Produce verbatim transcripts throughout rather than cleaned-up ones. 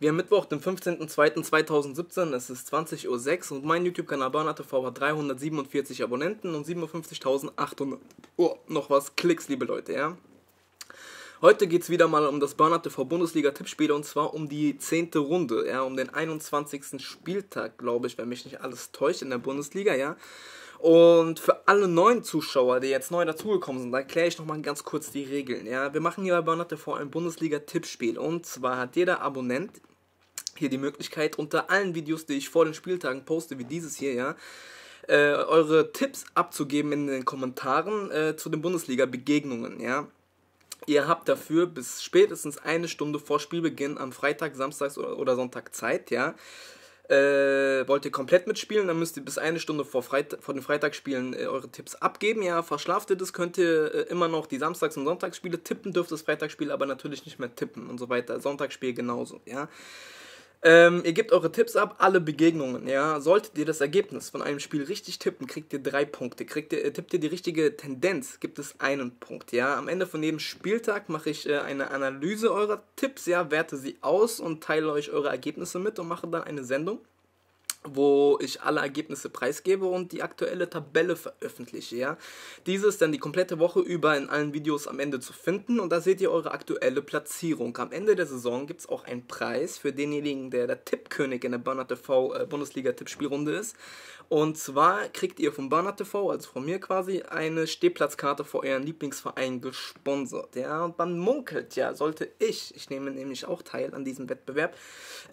Wir haben Mittwoch, den fünfzehnten zweiten zweitausendsiebzehn, es ist zwanzig Uhr sechs und mein YouTube-Kanal BurnArtTV hat dreihundertsiebenundvierzig Abonnenten und siebenundfünfzigtausendachthundert, oh, noch was Klicks, liebe Leute, ja. Heute geht es wieder mal um das BurnArtTV Bundesliga Tippspiel und zwar um die zehnte Runde, ja, um den einundzwanzigsten Spieltag, glaube ich, wenn mich nicht alles täuscht in der Bundesliga, ja. Und für alle neuen Zuschauer, die jetzt neu dazugekommen sind, erkläre ich nochmal ganz kurz die Regeln, ja. Wir machen hier bei BurnArtTV ein Bundesliga Tippspiel und zwar hat jeder Abonnent hier die Möglichkeit, unter allen Videos, die ich vor den Spieltagen poste, wie dieses hier, ja, äh, eure Tipps abzugeben in den Kommentaren äh, zu den Bundesliga-Begegnungen, ja. Ihr habt dafür bis spätestens eine Stunde vor Spielbeginn am Freitag, Samstags oder Sonntag Zeit, ja. Äh, wollt ihr komplett mitspielen, dann müsst ihr bis eine Stunde vor, Freit vor den Freitagsspielen äh, eure Tipps abgeben, ja. Verschlaft ihr das, könnt ihr äh, immer noch die Samstags- und Sonntagsspiele tippen, dürft das Freitagsspiel aber natürlich nicht mehr tippen und so weiter. Sonntagsspiel genauso, ja. Ähm, ihr gebt eure Tipps ab, alle Begegnungen, ja. Solltet ihr das Ergebnis von einem Spiel richtig tippen, kriegt ihr drei Punkte. Kriegt ihr, tippt ihr die richtige Tendenz, gibt es einen Punkt, ja. Am Ende von jedem Spieltag mache ich äh, eine Analyse eurer Tipps, ja, werte sie aus und teile euch eure Ergebnisse mit und mache dann eine Sendung, wo ich alle Ergebnisse preisgebe und die aktuelle Tabelle veröffentliche, ja. Diese ist dann die komplette Woche über in allen Videos am Ende zu finden und da seht ihr eure aktuelle Platzierung. Am Ende der Saison gibt es auch einen Preis für denjenigen, der der Tippkönig in der BurnArtTV Bundesliga-Tippspielrunde ist. Und zwar kriegt ihr von BurnArtTV, also von mir quasi, eine Stehplatzkarte für euren Lieblingsverein gesponsert, ja. Und man munkelt, ja, sollte ich, ich nehme nämlich auch teil an diesem Wettbewerb,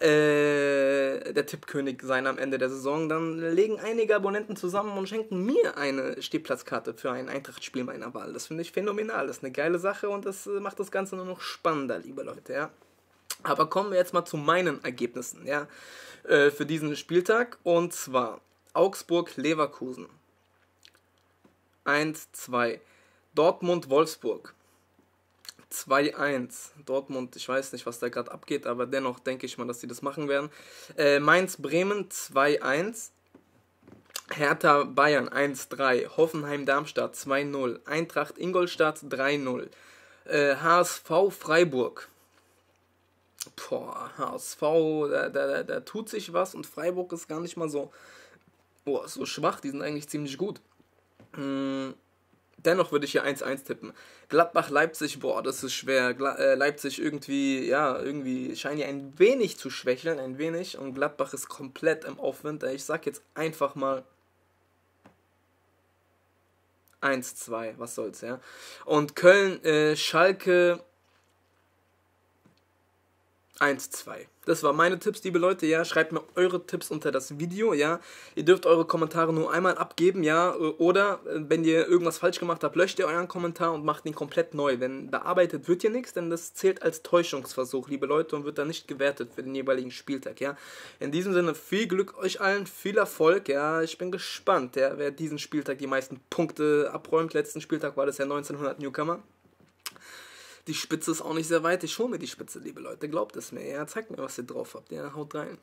äh, der Tippkönig sein am Ende der Saison, dann legen einige Abonnenten zusammen und schenken mir eine Stehplatzkarte für ein Eintracht-Spiel meiner Wahl. Das finde ich phänomenal, das ist eine geile Sache und das macht das Ganze nur noch spannender, liebe Leute, ja. Aber kommen wir jetzt mal zu meinen Ergebnissen, ja, äh, für diesen Spieltag und zwar Augsburg-Leverkusen eins zwei, Dortmund-Wolfsburg zwei eins. Dortmund, ich weiß nicht, was da gerade abgeht, aber dennoch denke ich mal, dass sie das machen werden. Äh, Mainz-Bremen zwei eins. Hertha-Bayern eins drei. Hoffenheim-Darmstadt zwei null. Eintracht-Ingolstadt drei null. Äh, H S V-Freiburg. Boah, H S V, da, da, da tut sich was und Freiburg ist gar nicht mal so, oh, so schwach. Die sind eigentlich ziemlich gut. Hm. Dennoch würde ich hier eins eins tippen. Gladbach-Leipzig, boah, das ist schwer. Gla äh, Leipzig irgendwie, ja, irgendwie scheint hier ein wenig zu schwächeln, ein wenig. Und Gladbach ist komplett im Aufwind. Ich sag jetzt einfach mal eins zwei, was soll's, ja. Und Köln, äh, Schalke eins zwei. Das waren meine Tipps, liebe Leute, ja. Schreibt mir eure Tipps unter das Video, ja. Ihr dürft eure Kommentare nur einmal abgeben, ja. Oder, wenn ihr irgendwas falsch gemacht habt, löscht ihr euren Kommentar und macht ihn komplett neu. Wenn bearbeitet wird hier nichts, denn das zählt als Täuschungsversuch, liebe Leute, und wird dann nicht gewertet für den jeweiligen Spieltag, ja. In diesem Sinne, viel Glück euch allen, viel Erfolg, ja. Ich bin gespannt, ja, wer diesen Spieltag die meisten Punkte abräumt. Letzten Spieltag war das ja neunzehnhundert Newcomer. Die Spitze ist auch nicht sehr weit. Ich hole mir die Spitze, liebe Leute. Glaubt es mir. Ja, zeigt mir, was ihr drauf habt. Ja, haut rein.